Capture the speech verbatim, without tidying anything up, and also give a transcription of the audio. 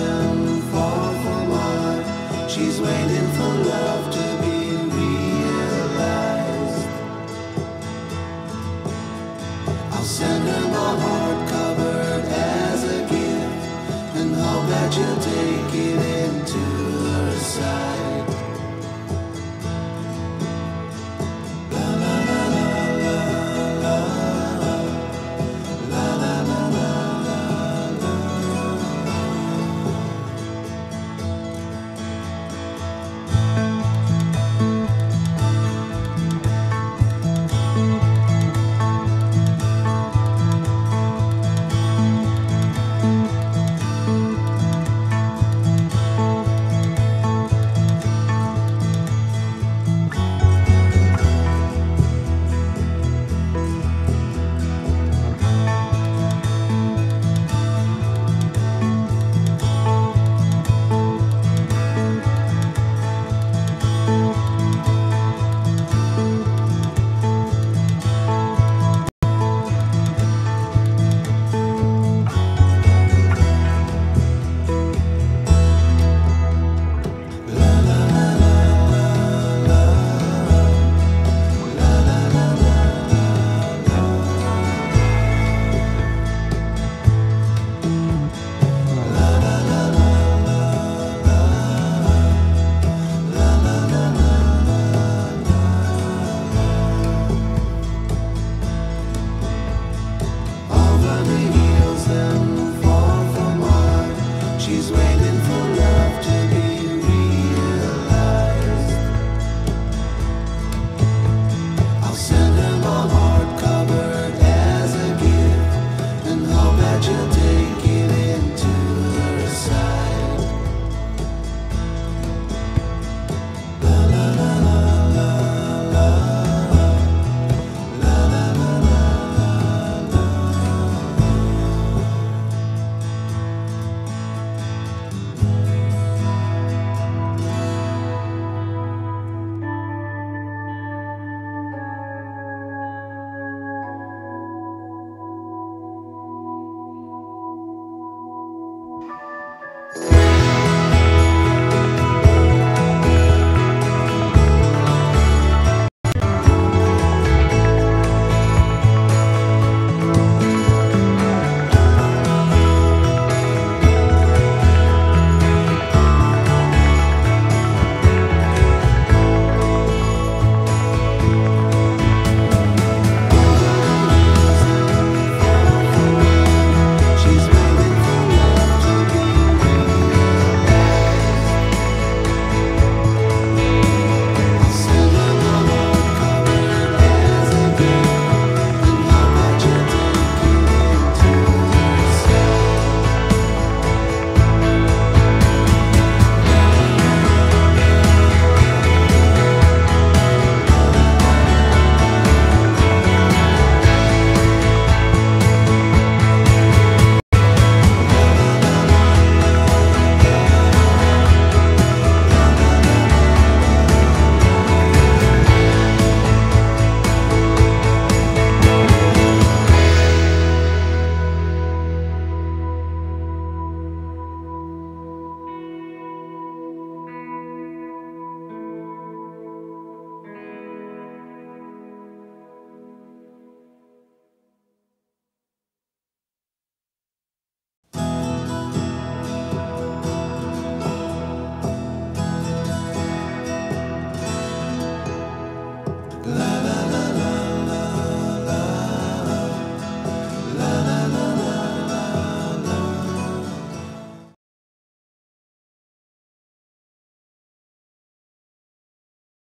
doesn't fall for mine. She's waiting for love to be realized. I'll send her my heart.